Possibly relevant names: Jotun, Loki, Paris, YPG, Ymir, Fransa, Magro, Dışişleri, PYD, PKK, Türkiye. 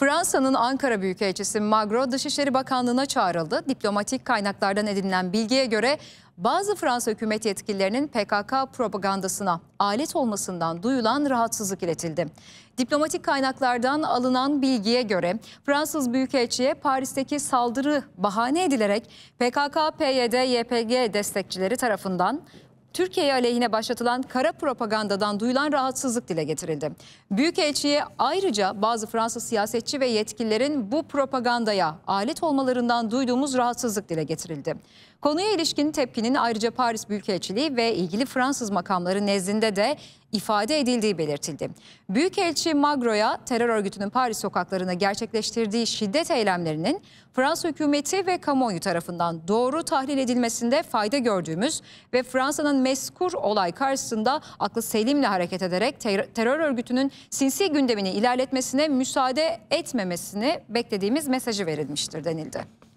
Fransa'nın Ankara Büyükelçisi Magro, Dışişleri Bakanlığı'na çağrıldı. Diplomatik kaynaklardan edinilen bilgiye göre bazı Fransa hükümet yetkililerinin PKK propagandasına alet olmasından duyulan rahatsızlık iletildi. Diplomatik kaynaklardan alınan bilgiye göre Fransız Büyükelçi'ye Paris'teki saldırı bahane edilerek PKK, PYD, YPG destekçileri tarafından Türkiye aleyhine başlatılan kara propagandadan duyulan rahatsızlık dile getirildi. Büyükelçi'ye ayrıca bazı Fransız siyasetçi ve yetkililerin bu propagandaya alet olmalarından duyduğumuz rahatsızlık dile getirildi. Konuya ilişkin tepkinin ayrıca Paris Büyükelçiliği ve ilgili Fransız makamları nezdinde de ifade edildiği belirtildi. Büyükelçi Magro'ya terör örgütünün Paris sokaklarında gerçekleştirdiği şiddet eylemlerinin Fransa hükümeti ve kamuoyu tarafından doğru tahlil edilmesinde fayda gördüğümüz ve Fransa'nın mezkur olay karşısında aklı selimle hareket ederek terör örgütünün sinsi gündemini ilerletmesine müsaade etmemesini beklediğimiz mesajı verilmiştir denildi.